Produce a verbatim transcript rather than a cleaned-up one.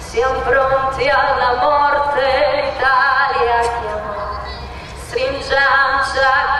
Siamo pronti alla morte, l'Italia chiama, stringiamoci.